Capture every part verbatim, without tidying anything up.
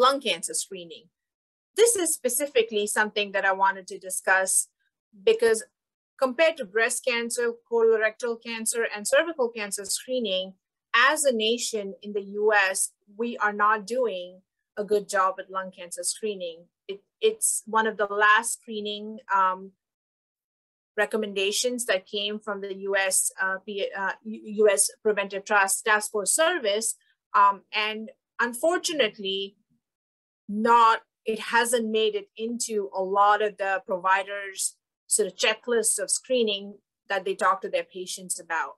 lung cancer screening. This is specifically something that I wanted to discuss because compared to breast cancer, colorectal cancer, and cervical cancer screening, as a nation in the U S, we are not doing a good job at lung cancer screening. It, it's one of the last screening um, recommendations that came from the U S uh, uh, U S Preventive Task Force service, um, and unfortunately, not it hasn't made it into a lot of the providers' sort of checklists of screening that they talk to their patients about.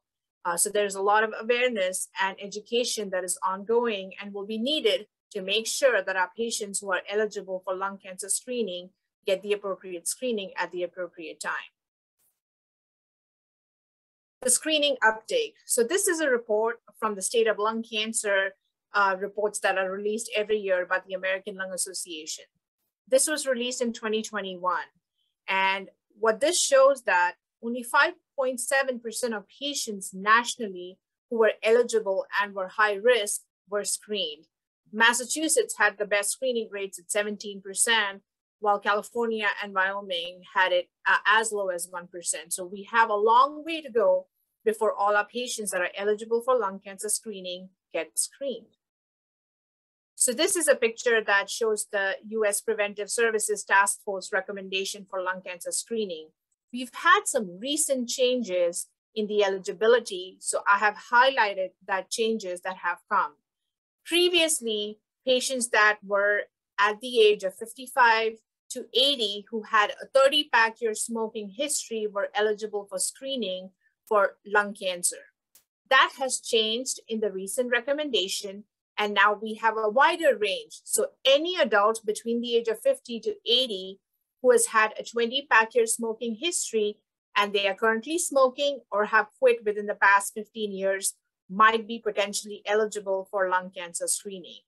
Uh, so there's a lot of awareness and education that is ongoing and will be needed to make sure that our patients who are eligible for lung cancer screening get the appropriate screening at the appropriate time. The screening uptake. So this is a report from the State of Lung Cancer uh, reports that are released every year by the American Lung Association. This was released in twenty twenty-one. And what this shows that only five point seven percent of patients nationally who were eligible and were high risk were screened. Massachusetts had the best screening rates at seventeen percent, while California and Wyoming had it uh, as low as one percent. So we have a long way to go before all our patients that are eligible for lung cancer screening get screened. So this is a picture that shows the U S Preventive Services Task Force recommendation for lung cancer screening. We've had some recent changes in the eligibility. So I have highlighted that changes that have come. Previously, patients that were at the age of fifty-five to eighty who had a thirty-pack year smoking history were eligible for screening for lung cancer. That has changed in the recent recommendation, and now we have a wider range. So any adult between the age of fifty to eighty who has had a twenty-pack year smoking history and they are currently smoking or have quit within the past fifteen years might be potentially eligible for lung cancer screening.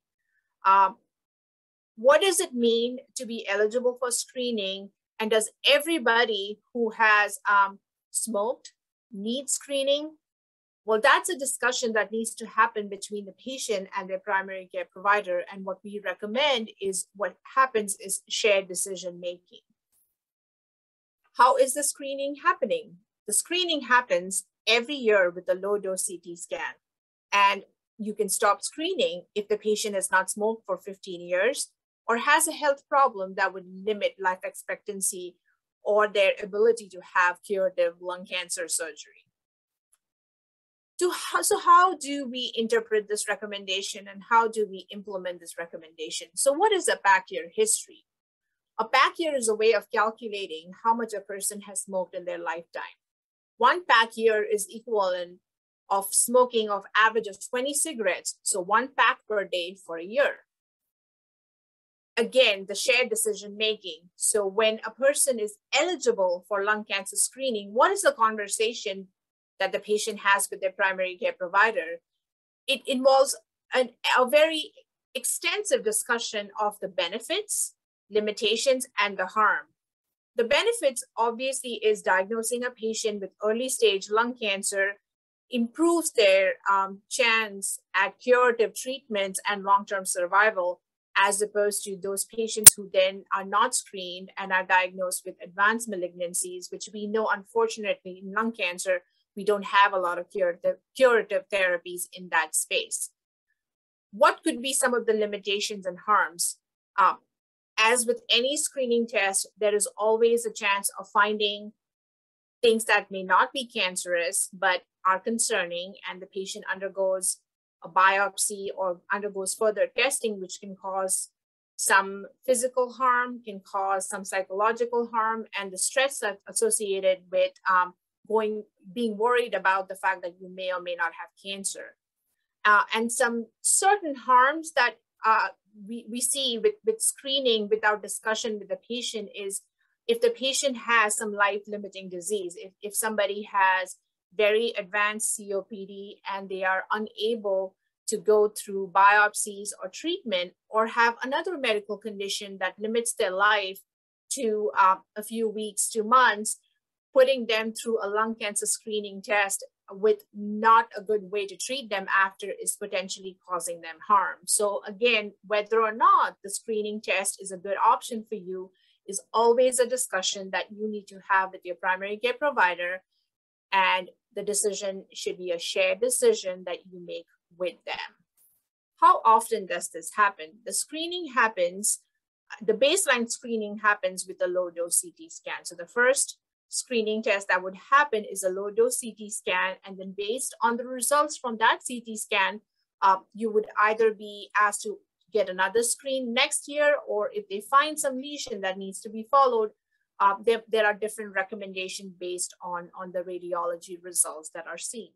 Um, What does it mean to be eligible for screening? And does everybody who has um, smoked need screening? Well, that's a discussion that needs to happen between the patient and their primary care provider. And what we recommend is what happens is shared decision-making. How is the screening happening? The screening happens every year with a low-dose C T scan. And you can stop screening if the patient has not smoked for fifteen years, or has a health problem that would limit life expectancy or their ability to have curative lung cancer surgery. So how do we interpret this recommendation and how do we implement this recommendation? So what is a back year history? A back year is a way of calculating how much a person has smoked in their lifetime. One back year is equivalent of smoking of average of twenty cigarettes, so one pack per day for a year. Again, the shared decision-making. So when a person is eligible for lung cancer screening, what is the conversation that the patient has with their primary care provider? It involves an, a very extensive discussion of the benefits, limitations, and the harm. The benefits obviously is diagnosing a patient with early stage lung cancer improves their um, chance at curative treatments and long-term survival, as opposed to those patients who then are not screened and are diagnosed with advanced malignancies, which we know, unfortunately, in lung cancer, we don't have a lot of curative, curative therapies in that space. What could be some of the limitations and harms? Uh, as with any screening test, there is always a chance of finding things that may not be cancerous, but are concerning, and the patient undergoes a biopsy or undergoes further testing, which can cause some physical harm, can cause some psychological harm, and the stress that's associated with um, going, being worried about the fact that you may or may not have cancer. Uh, and some certain harms that uh, we, we see with, with screening without discussion with the patient is if the patient has some life-limiting disease, if, if somebody has very advanced C O P D and they are unable to go through biopsies or treatment, or have another medical condition that limits their life to uh, a few weeks to months, putting them through a lung cancer screening test with not a good way to treat them after is potentially causing them harm. So again, whether or not the screening test is a good option for you is always a discussion that you need to have with your primary care provider, and the decision should be a shared decision that you make with them. How often does this happen? The screening happens, the baseline screening happens with a low dose C T scan. So the first screening test that would happen is a low dose C T scan. And then based on the results from that C T scan, uh, you would either be asked to get another screen next year, or if they find some lesion that needs to be followed, uh, there, there are different recommendations based on, on the radiology results that are seen.